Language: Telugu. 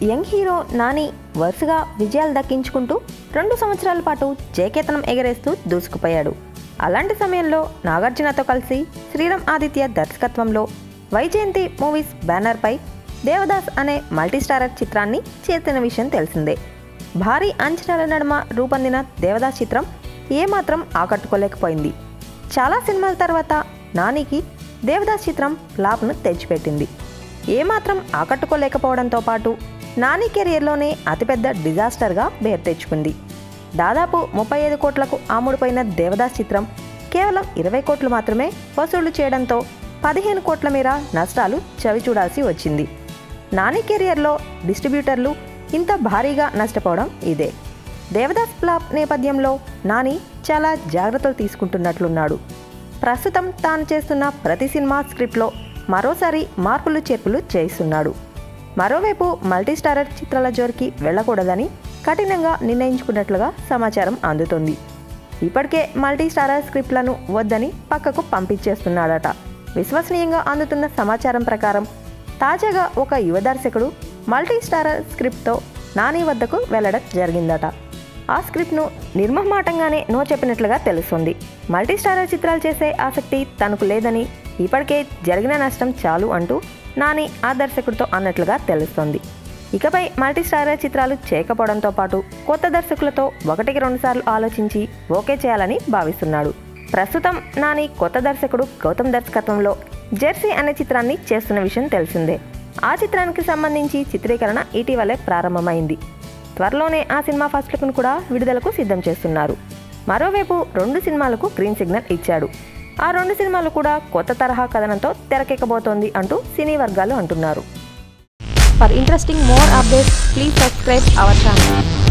Young hero Nani, Varsaga, Vijayal Dakinchukuntu, 2 సంవత్సరాల పాటు జయకేతనం ఎగరేస్తూ దూసుకుపోయాడు. అలాంటి సమయంలో నాగార్జునతో కలిసి శ్రీరామ్ ఆదిత్య దర్శకత్వంలో వైజయంతి మూవీస్ బ్యానర్ పై దేవదాస్ అనే మల్టీ స్టారర్ చిత్రాన్ని చేసిన విషయం తెలిసిందే. భారీ అంచనాల నడుమ రూపొందిన దేవదాస్ చిత్రం ఏమాత్రం ఆకట్టుకోలేకపోయింది. చాలా సినిమాల తర్వాత నానికి దేవదాస్ చిత్రం ఫ్లాప్ను తెచ్చిపెట్టింది. ఏమాత్రం ఆకట్టుకోలేకపోవడంతో పాటు నాని కెరియర్లోనే అతిపెద్ద డిజాస్టర్గా పేరు తెచ్చుకుంది. దాదాపు 35 కోట్లకు ఆముడిపోయిన దేవదాస్ చిత్రం కేవలం 20 కోట్లు మాత్రమే వసూళ్లు చేయడంతో 15 కోట్ల మేర నష్టాలు చవిచూడాల్సి వచ్చింది. నాని కెరియర్లో డిస్ట్రిబ్యూటర్లు ఇంత భారీగా నష్టపోవడం ఇదే. దేవదాస్ ఫ్లాప్ నేపథ్యంలో నాని చాలా జాగ్రత్తలు తీసుకుంటున్నట్లున్నాడు. ప్రస్తుతం తాను చేస్తున్న ప్రతి సినిమా స్క్రిప్ట్లో మరోసారి మార్పులు చేర్పులు చేస్తున్నాడు. మరోవైపు మల్టీస్టారర్ చిత్రాల జోరికి వెళ్ళకూడదని కఠినంగా నిర్ణయించుకున్నట్లుగా సమాచారం అందుతోంది. ఇప్పటికే మల్టీస్టారర్ స్క్రిప్ట్లను వద్దని పక్కకు పంపించేస్తున్నాడట. విశ్వసనీయంగా అందుతున్న సమాచారం ప్రకారం తాజాగా ఒక యువ దర్శకుడు మల్టీస్టారర్ స్క్రిప్ట్తో నాని వద్దకు వెళ్ళడం జరిగిందట. ఆ స్క్రిప్ట్ను నిర్మహమాటంగానే నో చెప్పినట్లుగా తెలుస్తుంది. మల్టీస్టారర్ చిత్రాలు చేసే ఆసక్తి తనకు లేదని, ఇప్పటికే జరిగిన నష్టం చాలు అంటూ నాని ఆ దర్శకుడితో అన్నట్లుగా తెలుస్తోంది. ఇకపై మల్టీస్టారర్ చిత్రాలు చేయకపోవడంతో పాటు కొత్త దర్శకులతో 1-2 సార్లు ఆలోచించి ఓకే చేయాలని భావిస్తున్నాడు. ప్రస్తుతం నాని కొత్త దర్శకుడు గౌతమ్ దర్శకత్వంలో జెర్సీ అనే చిత్రాన్ని చేస్తున్న విషయం తెలిసిందే. ఆ చిత్రానికి సంబంధించి చిత్రీకరణ ఇటీవలే ప్రారంభమైంది. త్వరలోనే ఆ సినిమా ఫస్ట్ లుక్ను కూడా విడుదలకు సిద్ధం చేస్తున్నారు. మరోవైపు 2 సినిమాలకు గ్రీన్ సిగ్నల్ ఇచ్చాడు. ఆ 2 సినిమాలు కూడా కొత్త తరహా కథనంతో తెరకెక్కబోతోంది అంటూ సినీ వర్గాలు అంటున్నారు. For interesting more updates please subscribe our channel.